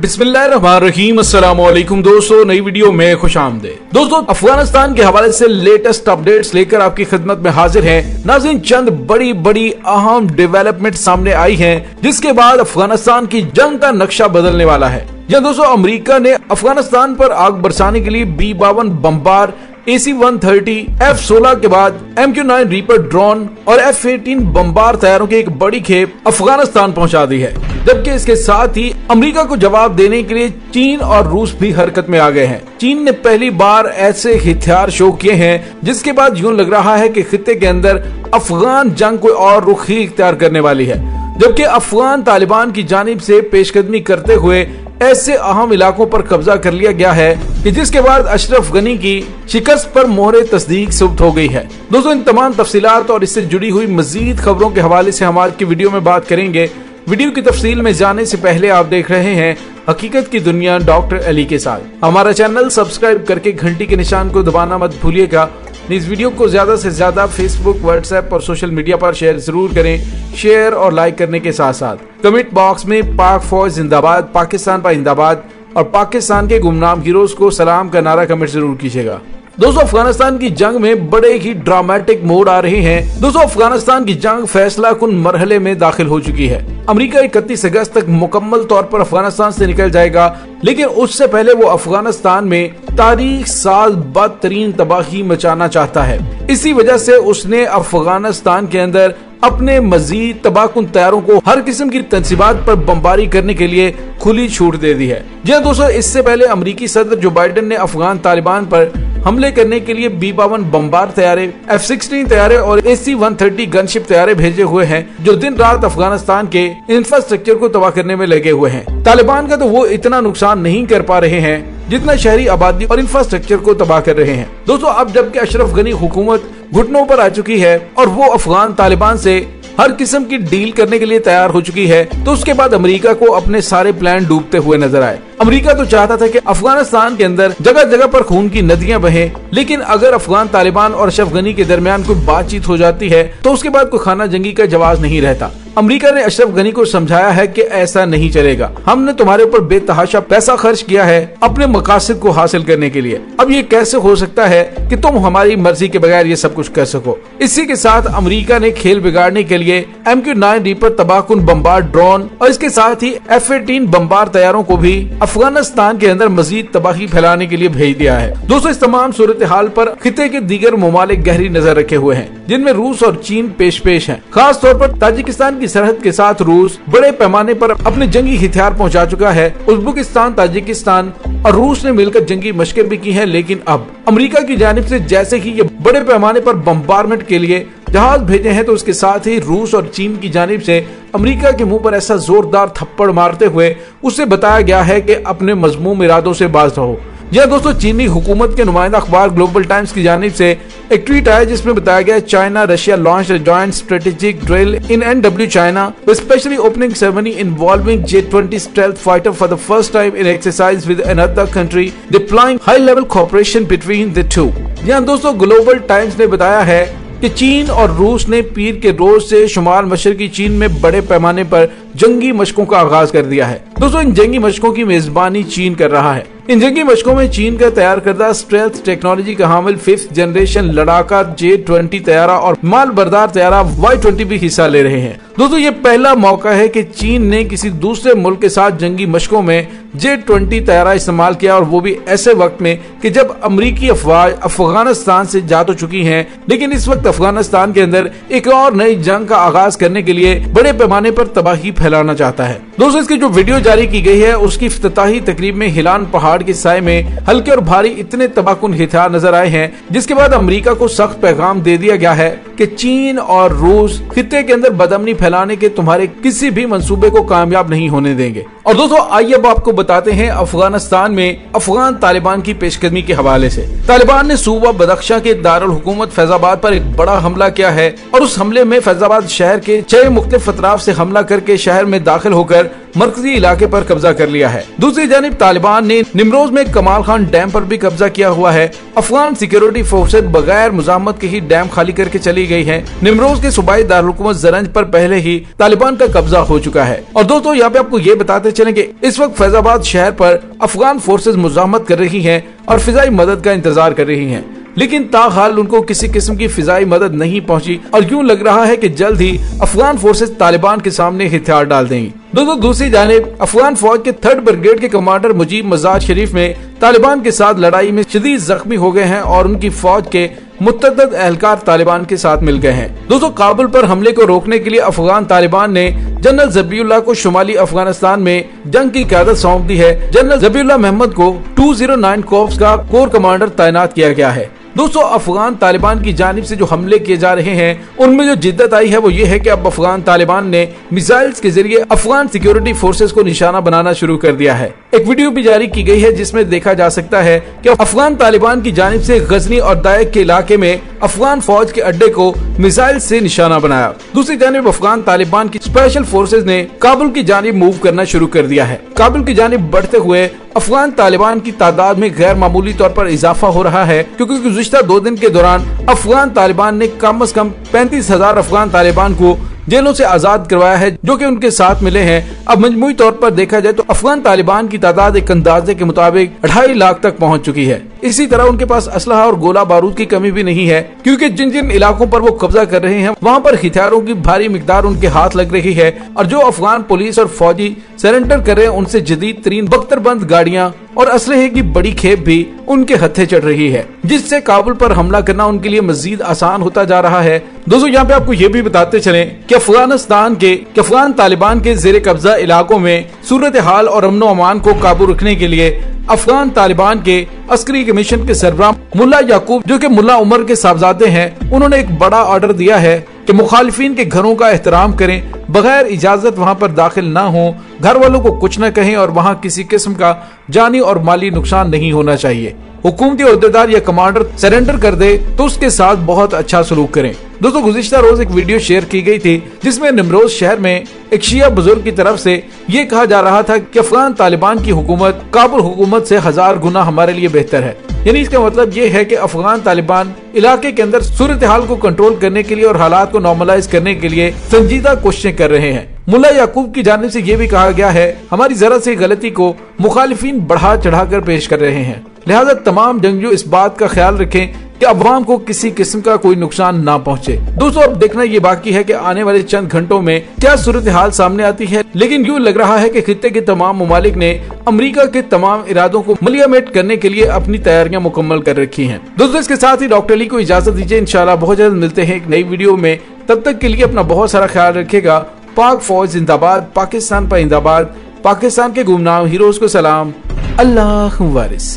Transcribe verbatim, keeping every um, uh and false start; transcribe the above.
बिस्मिल्लाहिर्रहमानिर्रहीम, अस्सलामुअलैकुम दोस्तों, नई वीडियो में खुश आमदेद। दोस्तों, अफगानिस्तान के हवाले से लेटेस्ट अपडेट्स लेकर आपकी खिदमत में हाजिर है। नाज़रीन, चंद बड़ी बड़ी अहम डेवलपमेंट सामने आई हैं, जिसके बाद अफगानिस्तान की जंग का नक्शा बदलने वाला है। या दोस्तों, अमेरिका ने अफगानिस्तान पर आग बरसाने के लिए बी बावन bomber, A C one thirty, F सोलह के बाद M Q nine reaper drone और एफ अठारह बम्बार तैयारों की एक बड़ी खेप अफगानिस्तान पहुंचा दी है। जबकि इसके साथ ही अमेरिका को जवाब देने के लिए चीन और रूस भी हरकत में आ गए हैं। चीन ने पहली बार ऐसे हथियार शो किए हैं, जिसके बाद यूं लग रहा है कि खित्ते के अंदर अफगान जंग कोई और रुख ही इख्तियार करने वाली है। जबकि अफगान तालिबान की जानिब से पेशकदमी करते हुए ऐसे अहम इलाकों पर कब्जा कर लिया गया है कि जिसके बाद अशरफ गनी की शिकस्त पर मोहरे तस्दीक साबित हो गई है। दोस्तों, इन तमाम तफसीलात और इससे जुड़ी हुई मजीद खबरों के हवाले से हम आज की वीडियो में बात करेंगे। वीडियो की तफसील में जाने से पहले आप देख रहे हैं हकीकत की दुनिया डॉक्टर अली के साथ। हमारा चैनल सब्सक्राइब करके घंटी के निशान को दबाना मत भूलिएगा। इस वीडियो को ज्यादा से ज्यादा फेसबुक, व्हाट्सएप और सोशल मीडिया पर शेयर जरूर करें। शेयर और लाइक करने के साथ साथ कमेंट बॉक्स में पाक फौज जिंदाबाद, पाकिस्तान पर जिंदाबाद और पाकिस्तान के गुमनाम हीरोज को सलाम का नारा कमेंट जरूर कीजिएगा। दोस्तों, अफगानिस्तान की जंग में बड़े ही ड्रामेटिक मोड आ रहे हैं। दोस्तों, अफगानिस्तान की जंग फैसला कुन मरहले में दाखिल हो चुकी है। अमेरिका इकतीस अगस्त तक मुकम्मल तौर पर अफगानिस्तान से निकल जाएगा, लेकिन उससे पहले वो अफगानिस्तान में तारीख साल बदतरीन तबाही मचाना चाहता है। इसी वजह से उसने अफगानिस्तान के अंदर अपने मजीद तबाहकुन तैयारों को हर किस्म की तनसीबात पर बमबारी करने के लिए खुली छूट दे दी है। जी दोस्तों, इससे पहले अमरीकी सदर जो बाइडन ने अफगान तालिबान पर हमले करने के लिए बी बावन बम्बार तैयारे, एफ सोलह तैयारे और A C one thirty gunship तैयारे भेजे हुए हैं, जो दिन रात अफगानिस्तान के इंफ्रास्ट्रक्चर को तबाह करने में लगे हुए हैं। तालिबान का तो वो इतना नुकसान नहीं कर पा रहे हैं, जितना शहरी आबादी और इंफ्रास्ट्रक्चर को तबाह कर रहे हैं। दोस्तों, अब जबकि अशरफ गनी हुकूमत घुटनों पर आ चुकी है और वो अफगान तालिबान से हर किस्म की डील करने के लिए तैयार हो चुकी है, तो उसके बाद अमेरिका को अपने सारे प्लान डूबते हुए नजर आए। अमेरिका तो चाहता था कि अफगानिस्तान के अंदर जगह जगह पर खून की नदियां बहें, लेकिन अगर अफगान तालिबान और अशरफ गनी के दरमियान कोई बातचीत हो जाती है तो उसके बाद कोई खाना जंगी का जवाब नहीं रहता। अमेरिका ने अशरफ गनी को समझाया है कि ऐसा नहीं चलेगा, हमने तुम्हारे ऊपर बेतहाशा पैसा खर्च किया है अपने मकासद को हासिल करने के लिए। अब ये कैसे हो सकता है कि तुम हमारी मर्जी के बगैर ये सब कुछ कर सको। इसी के साथ अमेरिका ने खेल बिगाड़ने के लिए एम क्यू नाइन रीपर तबाहकुन बम्बार ड्रोन और इसके साथ ही एफ अठारह बम्बार तैयारों को भी अफगानिस्तान के अंदर मजीद तबाही फैलाने के लिए भेज दिया है। दोस्तों, इस तमाम सूरत हाल पर खिते के दीगर ममालिक गहरी नजर रखे हुए हैं, जिनमें रूस और चीन पेश पेश हैं। खास तौर पर ताजिकिस्तान की सरहद के साथ रूस बड़े पैमाने पर अपने जंगी हथियार पहुंचा चुका है। उज्बेकिस्तान, ताजिकिस्तान और रूस ने मिलकर जंगी मशकें भी की हैं, लेकिन अब अमेरिका की जानिब से जैसे ही ये बड़े पैमाने पर बम्बारमेंट के लिए जहाज भेजे हैं, तो उसके साथ ही रूस और चीन की जानिब से अमेरिका के मुंह पर ऐसा जोरदार थप्पड़ मारते हुए उसे बताया गया है कि अपने मजमूम इरादों से बाज रहो। यह दोस्तों, चीनी हुकूमत के नुमाइंदा अखबार ग्लोबल टाइम्स की जानिब से एक ट्वीट आया, जिसमें बताया गया China Russia launch joint strategic drill in N W China specially opening ceremony involving J twenty stealth fighter for the first time in exercise with another country deploying high level cooperation between the two. यह दोस्तों, global times ने बताया है कि चीन और रूस ने पीर के रोज से शुमाल मशरकी चीन में बड़े पैमाने पर जंगी मशकों का आगाज कर दिया है। दोस्तों, इन जंगी मशकों की मेजबानी चीन कर रहा है। इन जंगी मशकों में चीन का तैयार करदा स्ट्रेल्थ टेक्नोलॉजी का हामिल फिफ्थ जनरेशन लड़ाका जे ट्वेंटी तैयारा और माल बरदार तैयारा वाई ट्वेंटी भी हिस्सा ले रहे हैं। दोस्तों, ये पहला मौका है कि चीन ने किसी दूसरे मुल्क के साथ जंगी मशकों में जे ट्वेंटी तैयारा इस्तेमाल किया, और वो भी ऐसे वक्त में कि जब अमरीकी अफवाज अफगानिस्तान से जा तो चुकी है, लेकिन इस वक्त अफगानिस्तान के अंदर एक और नई जंग का आगाज करने के लिए बड़े पैमाने पर तबाही फैलाना चाहता है। दोस्तों, इसकी जो वीडियो जारी की गई है, उसकी इफ्तिताही तकरीब में हिलान पहाड़ के साए में हल्के और भारी इतने तबाहकुन हथियार नजर आए हैं, जिसके बाद अमेरिका को सख्त पैगाम दे दिया गया है कि चीन और रूस खित्ते के अंदर बदअमनी फैलाने के तुम्हारे किसी भी मंसूबे को कामयाब नहीं होने देंगे। और दोस्तों, आइए अब आपको बताते हैं अफगानिस्तान में अफगान तालिबान की पेशकदमी के हवाले से। तालिबान ने सूबा बदख्शां के दारुल हुकूमत फैजाबाद पर एक बड़ा हमला किया है और उस हमले में फैजाबाद शहर के छह मुख्तलिफ अतराफ से हमला करके शहर में दाखिल होकर मरकजी इलाके पर कब्जा कर लिया है। दूसरी जानिब तालिबान ने निमरोज में कमाल खान डैम पर भी कब्जा किया हुआ है। अफगान सिक्योरिटी फोर्सेज बगैर मुजामत के ही डैम खाली करके चली गई है। निमरोज के सूबाई दारकूमत जरंज पर पहले ही तालिबान का कब्जा हो चुका है। और दोस्तों यहाँ पे आपको ये बताते चले कि इस वक्त फैजाबाद शहर पर अफगान फोर्सेज मुजामत कर रही है और फिजाई मदद का इंतजार कर रही है, लेकिन ताहाल उनको किसी किस्म की फिजाई मदद नहीं पहुंची और यूं लग रहा है कि जल्द ही अफगान फोर्सेज तालिबान के सामने हथियार डाल देंगी। दोस्तों दूसरी जानिब अफगान फौज के थर्ड ब्रिगेड के कमांडर मुजीब मज़ार-ए-शरीफ में तालिबान के साथ लड़ाई में शदीद जख्मी हो गए हैं और उनकी फौज के मुतअद्दिद एहलकार तालिबान के साथ मिल गए हैं। दोस्तों काबुल पर हमले को रोकने के लिए अफगान तालिबान ने जनरल ज़बियुल्लाह को शुमाली अफगानिस्तान में जंग की क़यादत सौंप दी है। जनरल ज़बियुल्लाह मोहम्मद को दो सौ नौ कॉर्प्स का कोर कमांडर तैनात किया गया है। दोस्तों अफगान तालिबान की जानिब से जो हमले किए जा रहे हैं उनमें जो जिद्दत आई है वो ये है कि अब अफगान तालिबान ने मिसाइल्स के जरिए अफगान सिक्योरिटी फोर्सेस को निशाना बनाना शुरू कर दिया है। एक वीडियो भी जारी की गई है जिसमें देखा जा सकता है कि अफगान तालिबान की जानिब से गजनी और दायक के इलाके में अफगान फौज के अड्डे को मिसाइल से निशाना बनाया। दूसरी जानिब अफगान तालिबान की स्पेशल फोर्सेज ने काबुल की जानिब मूव करना शुरू कर दिया है। काबुल की जानिब बढ़ते हुए अफगान तालिबान की तादाद में गैर मामूली तौर पर इजाफा हो रहा है, क्योंकि गुज़िश्ता दो दिन के दौरान अफगान तालिबान ने कम से कम पैंतीस हजार अफगान तालिबान को जेलों से आजाद करवाया है जो कि उनके साथ मिले हैं। अब मजमूई तौर पर देखा जाए तो अफगान तालिबान की तादाद एक अंदाजे के मुताबिक ढाई लाख तक पहुंच चुकी है। इसी तरह उनके पास असलहा और गोला बारूद की कमी भी नहीं है, क्योंकि जिन जिन इलाकों पर वो कब्जा कर रहे हैं वहाँ पर हथियारों की भारी मिकदार उनके हाथ लग रही है। और जो अफगान पुलिस और फौजी सरेंडर कर रहे हैं उनसे जदीद तरीन बख्तरबंद गाड़ियाँ और असलहे की बड़ी खेप भी उनके हत्थे चढ़ रही है, जिससे काबुल पर हमला करना उनके लिए मजीद आसान होता जा रहा है। दोस्तों यहाँ पे आपको ये भी बताते चले कि अफगानिस्तान के अफगान तालिबान के जेर कब्जा इलाकों में सूरत हाल और अमन अमान को काबू रखने के लिए अफगान तालिबान के अस्करी कमीशन के सरबराह मुल्ला याकूब, जो कि मुल्ला उमर के साहबजादे हैं, उन्होंने एक बड़ा ऑर्डर दिया है कि मुखालिफिन के घरों का एहतराम करें, बगैर इजाजत वहां पर दाखिल ना हो, घर वालों को कुछ न कहें और वहां किसी किस्म का जानी और माली नुकसान नहीं होना चाहिए। हुकूमती अहदेदार या कमांडर सरेंडर कर दे तो उसके साथ बहुत अच्छा सलूक करें। दोस्तों गुज़िश्ता रोज एक वीडियो शेयर की गई थी जिसमें निमरोज शहर में एक शिया बुजुर्ग की तरफ से ये कहा जा रहा था कि अफगान तालिबान की हुकूमत काबुल हुकूमत से हजार गुना हमारे लिए बेहतर है। यानी इसका मतलब ये है कि अफगान तालिबान इलाके के अंदर सूरत हाल को कंट्रोल करने के लिए और हालात को नॉर्मलाइज करने के लिए संजीदा कोशिशें कर रहे हैं। मुल्ला याकूब की जानिब से ये भी कहा गया है हमारी जरा सी गलती को मुखालिफिन बढ़ा चढ़ा कर पेश कर रहे हैं, लिहाजा तमाम जंगजू इस बात का ख्याल रखें कि अवाम को किसी किस्म का कोई नुकसान ना पहुंचे। दोस्तों अब देखना ये बाकी है कि आने वाले चंद घंटों में क्या सूरत हाल सामने आती है, लेकिन यूँ लग रहा है कि खित्ते के तमाम ममालिक ने अमेरिका के तमाम इरादों को मलियामेट करने के लिए अपनी तैयारियां मुकम्मल कर रखी हैं। दोस्तों इसके साथ ही डॉक्टर ली को इजाजत दीजिए, इंशाल्लाह बहुत जल्द मिलते हैं एक नई वीडियो में। तब तक के लिए अपना बहुत सारा ख्याल रखेगा। पाक फौज जिंदाबाद, पाकिस्तान पर जिंदाबाद, पाकिस्तान के गुमनाम हीरोज को सलाम, अल्लाह वारिस।